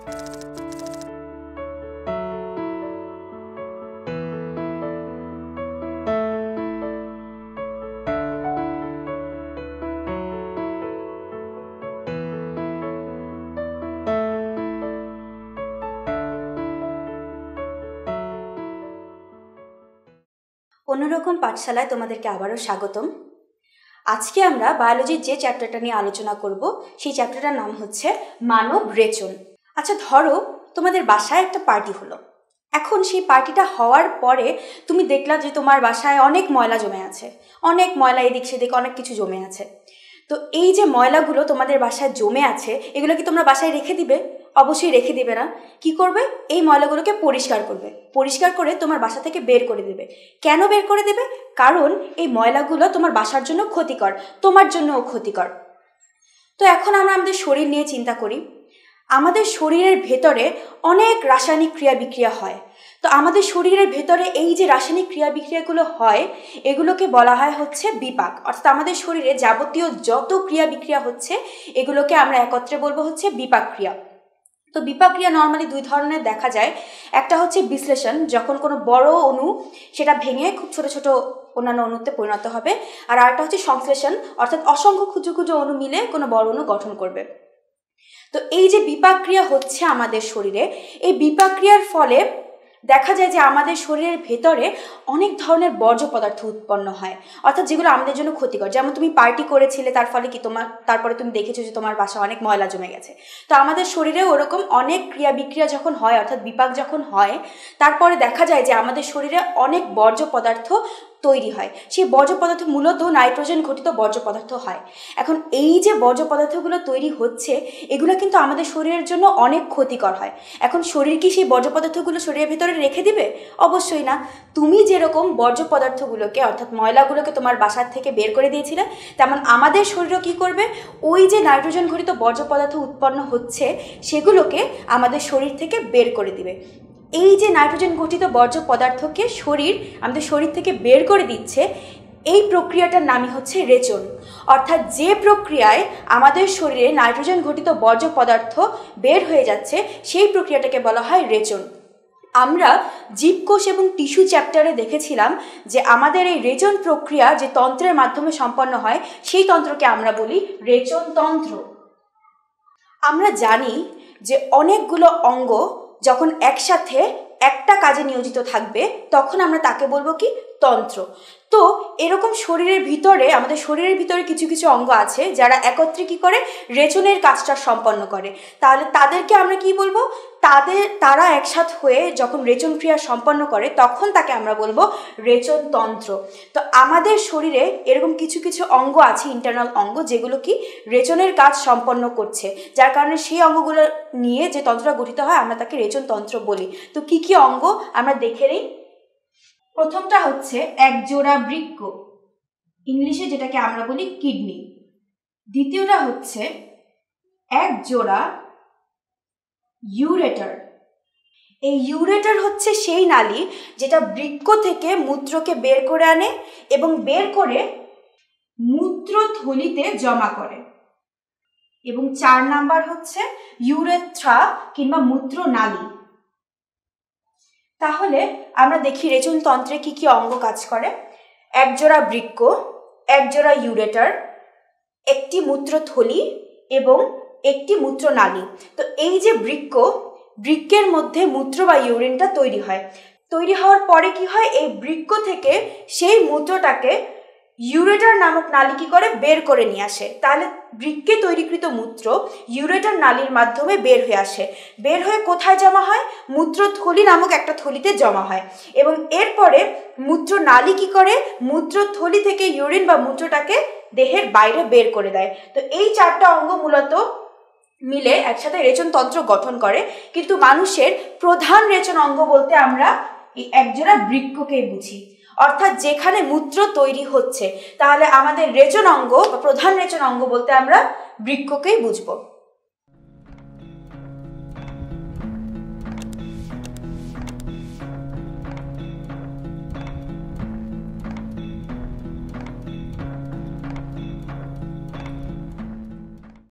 अन्नोरकम पाठशालाय तोमादेरके आबारो स्वागतम। आज के आमरा बायोलजिर जे चैप्टारटा निये आलोचना करब सेई चैप्टारटार नाम हच्छे मानव रेचन। अच्छा धरो तोमादेर बासाय एकटा पार्टी हलो, एखन सेई पार्टीटा हওয়ার परे तुमि देखला जे तोमार बासाय अनेक मयला जमे आछे, अनेक मयला एदिक सेदिक अनेक किछु जमे आछे। तो एई जे मयलागुलो तोमादेर बासाय जमे आछे एगुलो कि तोमरा बासाय रेखे दिबे? अवश्यई रेखे दिबे ना। कि करबे? एई मयलागुलोके परिष्कार करबे, परिष्कार करे तोमार बासा थेके बेर करे दिबे। केन बेर करे दिबे? कारण एई मयलागुलो तोमार बासार जोन्नो क्षतिकर, तोमार जोन्नो क्षतिकर। तो एखन आमरा आमादेर शरीर निये चिंता करी। आमादेर शरीरेर भेतरे अनेक रासायनिक क्रिया बिक्रिया हय। तो आमादेर शरीरेर भेतरे एई जे रासायनिक क्रिया बिक्रियागुलो हय एगुलोके बला हय हच्छे बिपाक, अर्थात आमादेर शरीरे याबतीय जत क्रिया बिक्रिया हच्छे एगुलोके आमरा एकत्रे बोलबो हच्छे बिपाक क्रिया। तो बिपाक क्रिया नर्माली दुई धरनेर देखा जाए, एकटा हच्छे विश्लेषण, जखन कोनो बड़ अणु सेटा भेंगे खूब छोटो छोटो अन्यान्य अणुते परिणत होबे, आर आरेकटा हच्छे संश्लेषण, अर्थात असंख्य क्षुद्र क्षुद्र अणु मिले कोनो बड़ अणु गठन करबे। तो एई जे बिपाक क्रिया हच्छे आमादेर शरीरे, एई बिपाक क्रियार फले देखा जाए जे आमादेर शरीरेर भेतरे अनेक धरनेर बर्ज्य पदार्थ उत्पन्न हय, अर्थात जेगुलो आमादेर जोन्नो क्षतिकर। जेमन तुमि पार्टी करेछिले तार फले कि तोमार तारपरे तुमि देखेछो जे तोमार बासा अनेक मयला जमे गेछे। तो आमादेर शरीरे ओरकम अनेक क्रिया बिक्रिया जखन हय, अर्थात बिपाक जखन हय, तारपरे देखा जाए जे आमादेर शरीरे अनेक बर्ज्य पदार्थ तैरी हय। सेई बर्ज्य पदार्थ मूलत नाइट्रोजेन घटित बर्ज्य पदार्थ हय। एखन एई जे बर्ज्य पदार्थगुलो तैरी हच्छे एगुलो किन्तु आमादेर शरीरेर जोन्नो अनेक क्षतिकर हय। एखन शरीर कि सेई बर्ज्य पदार्थगुलो शरीरेर भेतरे रेखे दिबे? अवश्यई ना। तुमि जेरकम बर्ज्य पदार्थगुलोके अर्थात मयलागुलोके तोमार बासा थेके बेर करे दियेछिले, तेमन आमादेर शरीरও कि करबे? ओই যে नाइट्रोजेन घटित बर्ज्य पदार्थ उत्पन्न হচ্ছে সেগুলোকে আমাদের শরীর থেকে বের করে দিবে। এই যে নাইট্রোজেন গঠিত বর্জ্য পদার্থকে শরীর আমাদের শরীর থেকে বের করে দিচ্ছে, এই প্রক্রিয়াটার নামই হচ্ছে রেচন। অর্থাৎ যে প্রক্রিয়ায় আমাদের শরীরে নাইট্রোজেন গঠিত বর্জ্য পদার্থ বের হয়ে যাচ্ছে সেই প্রক্রিয়াটাকে বলা হয় রেচন। আমরা জীবকোষ এবং টিস্যু চ্যাপ্টারে দেখেছিলাম যে আমাদের এই রেচন প্রক্রিয়া যে তন্ত্রের মাধ্যমে সম্পন্ন হয় সেই তন্ত্রকে আমরা বলি রেচন তন্ত্র। আমরা জানি যে অনেকগুলো অঙ্গ যখন একসাথে একটা কাজে নিয়োজিত থাকবে তখন আমরা তাকে বলবো কি? তন্ত্র। তো এরকম শরীরের ভিতরে আমাদের শরীরের ভিতরে কিছু কিছু অঙ্গ আছে যারা একত্রে কি করে? রেচনের কাজটা সম্পন্ন করে। তাহলে তাদেরকে আমরা কি বলবো? তারা একসাথ হয়ে যখন রেচন ক্রিয়া সম্পন্ন করে তখন তাকে আমরা বলবো রেচন তন্ত্র। তো আমাদের শরীরে এরকম কিছু কিছু অঙ্গ আছে, ইন্টারনাল অঙ্গ, যেগুলো কি রেচনের কাজ সম্পন্ন করছে, যার কারণে সেই অঙ্গগুলো নিয়ে যে তন্ত্রটা গঠিত হয় আমরা তাকে রেচন তন্ত্র বলি। তো কি কি অঙ্গ আমরা দেখে নেই। প্রথমটা হচ্ছে একজোড়া বৃক্ক, ইংলিশে যেটাকে আমরা বলি কিডনি। দ্বিতীয়টা হচ্ছে একজোড়া ইউরেটার। এই ইউরেটার হচ্ছে সেই নালী যেটা বৃক্ক থেকে মূত্রকে বের করে আনে এবং বের করে মূত্রথলিতে জমা করে। এবং ৪ নাম্বার হচ্ছে ইউরেথ্রা কিংবা মূত্রনালী। তাহলে আমরা দেখি রেচন তন্ত্রে কি কি অঙ্গ কাজ করে। একজোড়া বৃক্ক, একজোড়া ইউরেটার, একটি মূত্রথলি এবং একটি মূত্রনালী। তো এই যে বৃক্ক, বৃক্কের মধ্যে মূত্র বা ইউরিনটা তৈরি হয়। তৈরি হওয়ার পরে কি হয়? এই বৃক্ক থেকে সেই মূত্রটাকে ইউরেটার নামক নালী কি করে? বের করে নিয়ে আসে। তাহলে বৃক্কে তৈরিকৃত মূত্র ইউরেটার নালীর মাধ্যমে বের হয়ে আসে, বের হয়ে কোথায় জমা হয়? মূত্রথলি নামক একটা থলিতে জমা হয়। এবং এরপরে মূত্রনালী কি করে? মূত্রথলি থেকে ইউরিন বা মূত্রটাকে দেহের বাইরে বের করে দেয়। তো এই 4টা অঙ্গ মূলত মিলে একসাথে রেচন তন্ত্র গঠন করে। কিন্তু মানুষের প্রধান রেচন অঙ্গ বলতে আমরা এই একজোড়া বৃক্ককেই বুঝি, অর্থাৎ যেখানে মূত্র তৈরি হচ্ছে। তাহলে আমাদের রেচন অঙ্গ বা প্রধান রেচন অঙ্গ বলতে আমরা বৃক্ককেই বুঝবো।